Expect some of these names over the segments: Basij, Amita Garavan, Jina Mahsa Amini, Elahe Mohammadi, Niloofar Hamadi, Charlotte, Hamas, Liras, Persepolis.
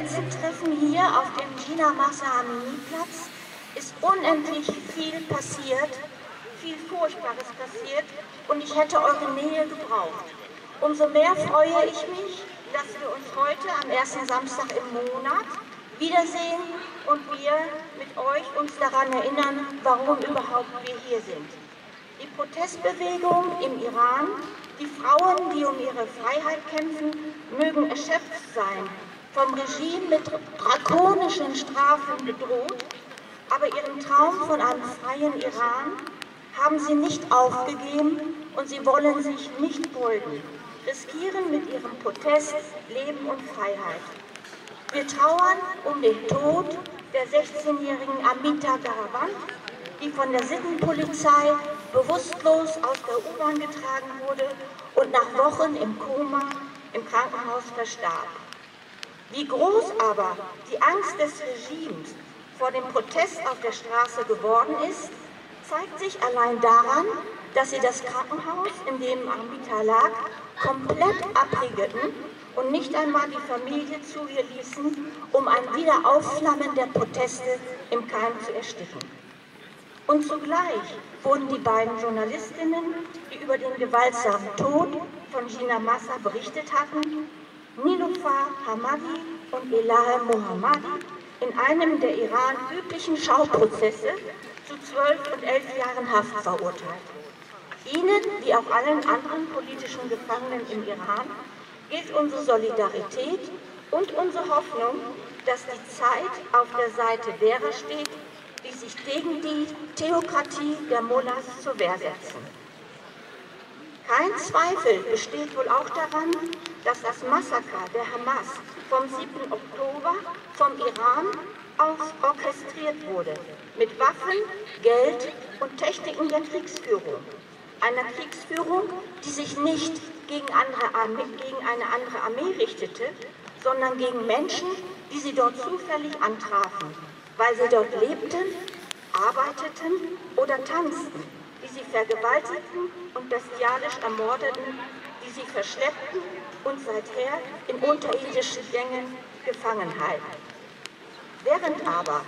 Schützentreffen hier auf dem Jina Mahsa Amini Platz ist unendlich viel passiert, viel Furchtbares passiert, und ich hätte eure Nähe gebraucht. Umso mehr freue ich mich, dass wir uns heute am ersten Samstag im Monat wiedersehen und wir mit euch uns daran erinnern, warum überhaupt wir hier sind. Die Protestbewegung im Iran, die Frauen, die um ihre Freiheit kämpfen, mögen erschöpft sein, vom Regime mit drakonischen Strafen bedroht, aber ihren Traum von einem freien Iran haben sie nicht aufgegeben und sie wollen sich nicht beugen, riskieren mit ihrem Protest Leben und Freiheit. Wir trauern um den Tod der 16-jährigen Amita Garavan, die von der Sittenpolizei bewusstlos aus der U-Bahn getragen wurde und nach Wochen im Koma im Krankenhaus verstarb. Wie groß aber die Angst des Regimes vor dem Protest auf der Straße geworden ist, zeigt sich allein daran, dass sie das Krankenhaus, in dem Amita lag, komplett abriegelten und nicht einmal die Familie zu ihr ließen, um ein Wiederaufflammen der Proteste im Keim zu ersticken. Und zugleich wurden die beiden Journalistinnen, die über den gewaltsamen Tod von Jina Mahsa berichtet hatten, Niloofar Hamadi und Elahe Mohammadi, in einem der Iran üblichen Schauprozesse zu 12 und 11 Jahren Haft verurteilt. Ihnen, wie auch allen anderen politischen Gefangenen im Iran, gilt unsere Solidarität und unsere Hoffnung, dass die Zeit auf der Seite derer steht, die sich gegen die Theokratie der Mullahs zur Wehr setzen. Kein Zweifel besteht wohl auch daran, dass das Massaker der Hamas vom 7. Oktober vom Iran aus orchestriert wurde, mit Waffen, Geld und Techniken der Kriegsführung. Einer Kriegsführung, die sich nicht gegen eine andere Armee richtete, sondern gegen Menschen, die sie dort zufällig antrafen, weil sie dort lebten, arbeiteten oder tanzten, die sie vergewaltigten und bestialisch ermordeten, die sie verschleppten und seither in unterirdischen Gängen gefangen halten. Während aber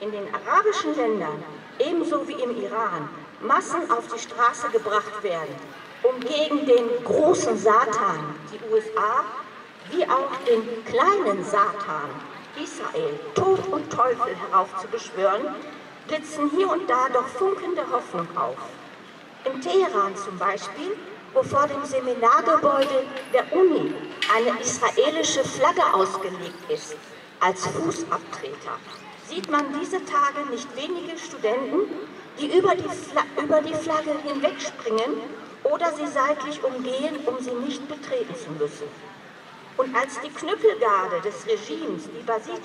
in den arabischen Ländern, ebenso wie im Iran, Massen auf die Straße gebracht werden, um gegen den großen Satan, die USA, wie auch den kleinen Satan, Israel, Tod und Teufel heraufzubeschwören, blitzen hier und da doch funkelnde Hoffnung auf. In Teheran zum Beispiel, wo vor dem Seminargebäude der Uni eine israelische Flagge ausgelegt ist, als Fußabtreter, sieht man diese Tage nicht wenige Studenten, die über die Flagge hinwegspringen oder sie seitlich umgehen, um sie nicht betreten zu müssen. Und als die Knüppelgarde des Regimes, die Basij,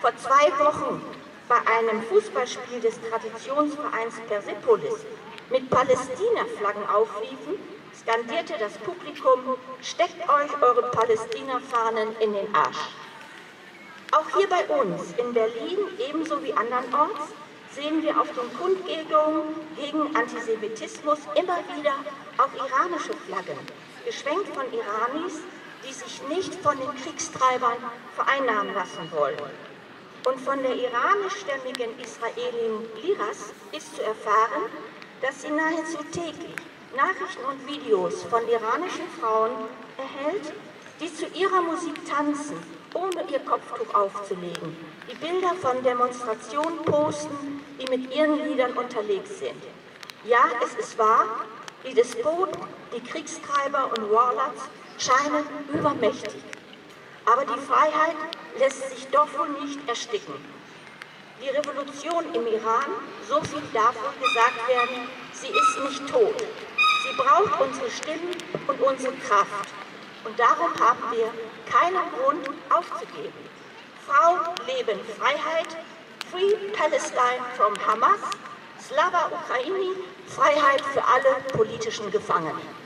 vor 2 Wochen bei einem Fußballspiel des Traditionsvereins Persepolis mit Palästina-Flaggen aufriefen, skandierte das Publikum: Steckt euch eure Palästina-Fahnen in den Arsch. Auch hier bei uns in Berlin, ebenso wie andernorts, sehen wir auf den Kundgebungen gegen Antisemitismus immer wieder auch iranische Flaggen, geschwenkt von Iranis, die sich nicht von den Kriegstreibern vereinnahmen lassen wollen. Und von der iranischstämmigen Israelin Liras ist zu erfahren, dass sie nahezu täglich Nachrichten und Videos von iranischen Frauen erhält, die zu ihrer Musik tanzen, ohne ihr Kopftuch aufzulegen, die Bilder von Demonstrationen posten, die mit ihren Liedern unterlegt sind. Ja, es ist wahr, die Despoten, die Kriegstreiber und Warlords scheinen übermächtig. Aber die Freiheit lässt sich doch wohl nicht ersticken. Die Revolution im Iran, so viel darf gesagt werden, sie ist nicht tot. Sie braucht unsere Stimmen und unsere Kraft. Und darum haben wir keinen Grund aufzugeben. Frau, Leben, Freiheit, Free Palestine from Hamas, Slava Ukraini, Freiheit für alle politischen Gefangenen.